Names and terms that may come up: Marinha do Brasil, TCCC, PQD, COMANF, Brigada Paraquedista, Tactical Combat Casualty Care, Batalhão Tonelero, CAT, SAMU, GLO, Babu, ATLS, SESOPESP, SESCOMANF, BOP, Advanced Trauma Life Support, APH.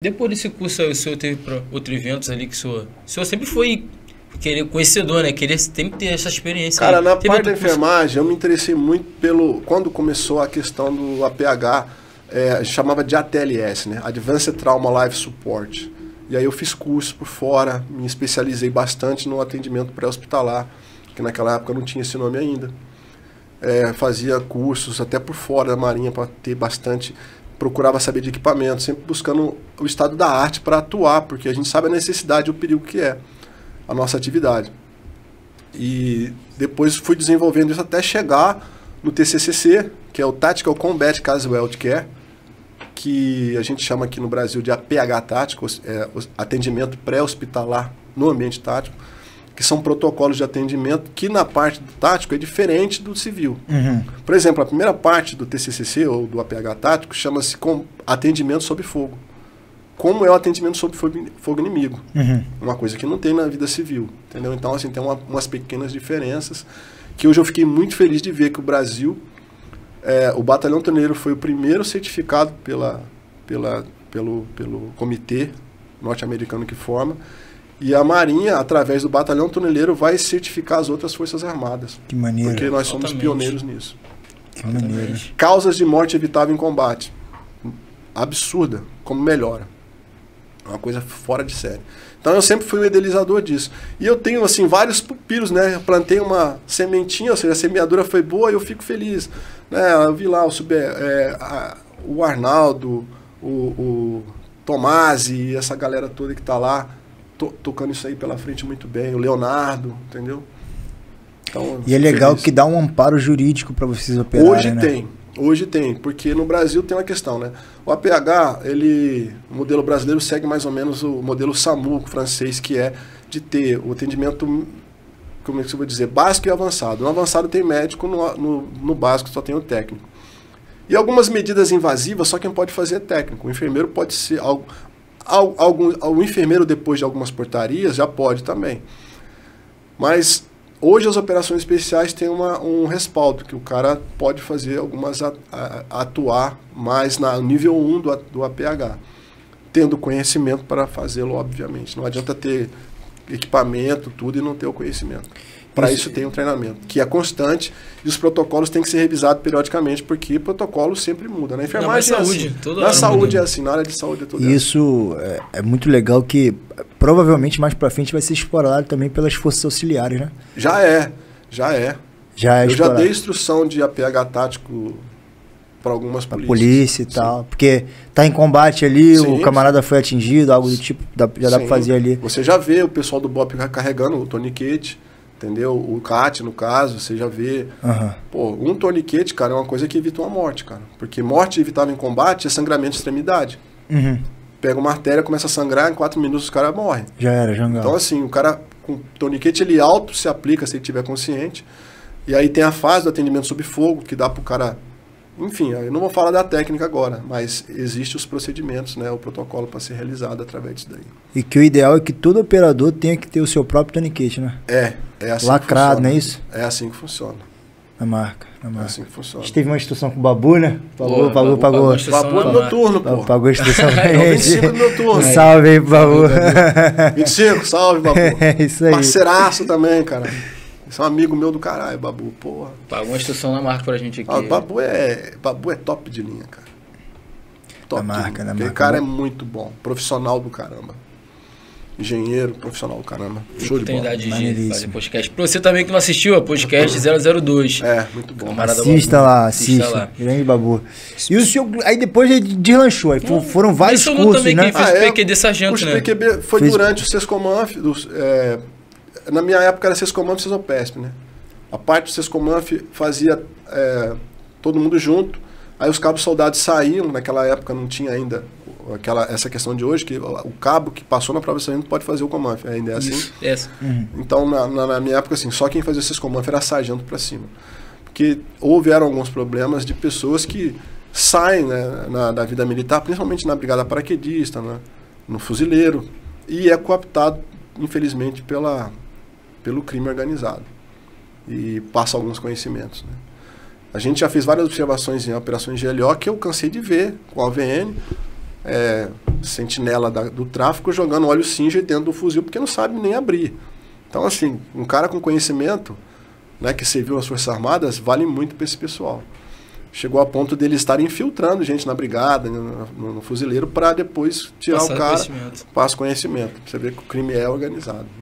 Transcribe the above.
Depois desse curso aí, o senhor teve outros eventos ali que o senhor sempre foi conhecedor, né? Queria sempre ter essa experiência. Cara, aí, na parte da enfermagem, eu me interessei muito pelo... Quando começou a questão do APH, a gente chamava de ATLS, né? Advanced Trauma Life Support. E aí eu fiz curso por fora, me especializei bastante no atendimento pré-hospitalar, que naquela época não tinha esse nome ainda. Fazia cursos até por fora da Marinha para ter bastante... Procurava saber de equipamento, sempre buscando o estado da arte para atuar, porque a gente sabe a necessidade e o perigo que é a nossa atividade. E depois fui desenvolvendo isso até chegar no TCCC, que é o Tactical Combat Casualty Care, que a gente chama aqui no Brasil de APH tático, atendimento pré-hospitalar no ambiente tático, que são protocolos de atendimento que na parte do tático é diferente do civil. Uhum. Por exemplo, a primeira parte do TCCC ou do APH tático chama-se atendimento sob fogo. Como é o atendimento sob fogo inimigo? Uhum. Uma coisa que não tem na vida civil, entendeu? Então, assim, tem umas pequenas diferenças que hoje eu fiquei muito feliz de ver que o Brasil, o Batalhão Tonelero foi o primeiro certificado pelo comitê norte-americano que forma. E a Marinha, através do Batalhão Tonelero, vai certificar as outras Forças Armadas. Que maneiro. Porque nós somos pioneiros nisso. Que maneiro. Causas de morte evitável em combate. Absurda, como melhora. É uma coisa fora de série. Então eu sempre fui um idealizador disso. E eu tenho, assim, vários pupilos, né? Eu plantei uma sementinha, ou seja, a semeadura foi boa e eu fico feliz. Né? Eu vi lá o Arnaldo, o Tomasi, essa galera toda que tá lá. Tocando isso aí pela frente muito bem, o Leonardo, entendeu? Então, e é legal que dá um amparo jurídico para vocês operarem, hoje, né? Hoje tem, porque no Brasil tem uma questão, né? O APH, o modelo brasileiro segue mais ou menos o modelo SAMU francês, que é de ter o atendimento, como é que eu vou dizer, básico e avançado. No avançado tem médico, no básico só tem o técnico. E algumas medidas invasivas, só quem pode fazer é técnico. O enfermeiro pode ser algo... O enfermeiro, depois de algumas portarias, já pode também. Mas hoje as operações especiais têm um respaldo, que o cara pode fazer algumas, atuar mais no nível 1 do APH, tendo conhecimento para fazê-lo, obviamente. Não adianta ter equipamento, tudo, e não ter o conhecimento. Para isso tem um treinamento, que é constante, e os protocolos têm que ser revisados periodicamente, porque protocolo sempre muda. Na enfermagem é assim, na saúde é assim, na área de saúde é toda assim. Isso é muito legal, que provavelmente mais para frente vai ser explorado também pelas forças auxiliares, né? Já é Eu já dei instrução de APH tático para algumas polícias. Polícia e tal, porque tá em combate ali, sim, o camarada foi atingido, algo do tipo, já dá para fazer ali. Você já vê o pessoal do BOP carregando o toniquete, entendeu? O CAT, no caso, você já vê. Uhum. Pô, um toniquete, cara, é uma coisa que evita uma morte, cara. Porque morte evitável em combate é sangramento de extremidade. Uhum. Pega uma artéria, começa a sangrar, em 4 minutos o cara morre. Já era, já andava. Então, assim, o cara com toniquete, ele auto se aplica, se ele estiver consciente. E aí tem a fase do atendimento sob fogo, que dá pro cara... Enfim, eu não vou falar da técnica agora, mas existem os procedimentos, né, o protocolo para ser realizado através disso daí. E que o ideal é que todo operador tenha que ter o seu próprio toniquete, né? É assim. Lacrado, não é isso? É assim que funciona. Na marca. É assim que funciona. A gente teve uma instrução com o Babu, né? Pagou. Babu é do meu turno, pô. Pagou a instrução pra gente. 25 do meu turno. Salve aí, Babu. 25, salve, Babu. É isso aí. Parceiraço também, cara. Esse é um amigo meu do caralho, Babu, porra. Pagou uma instrução na marca pra gente aqui. Ah, Babu é top de linha, cara. Top na marca, né? O cara é muito bom, profissional do caramba. Engenheiro, profissional do caramba. Show de bola. De fazer podcast. Pra você também que não assistiu, é podcast 002. É, muito bom. Assista lá. Grande Babu. E o senhor, aí depois ele deslanchou, aí foram vários cursos, também, né? Quem fez PQD sargento, né? O PQB foi durante o SESCOMANF, na minha época era SESCOMANF e SESOPESP, né? A parte do SESCOMANF fazia todo mundo junto, aí os cabos soldados saíam, naquela época não tinha ainda essa questão de hoje, que o cabo que passou na prova de sargento pode fazer o COMANF, ainda é assim. Isso. Uhum. Então, na minha época, assim, só quem fazia o SESCOMANF era sargento para cima. Porque houveram alguns problemas de pessoas que saem, né, da vida militar, principalmente na Brigada Paraquedista, né, no fuzileiro, e é cooptado, infelizmente, pelo crime organizado, e passa alguns conhecimentos, né? A gente já fez várias observações em operações GLO que eu cansei de ver com a AVN, sentinela do tráfico jogando óleo cinza dentro do fuzil porque não sabe nem abrir. Então, assim, um cara com conhecimento, né, que serviu nas Forças Armadas, vale muito para esse pessoal. Chegou a ponto dele estar infiltrando gente na brigada, no fuzileiro, para depois tirar o cara, passa conhecimento. Você vê que o crime é organizado.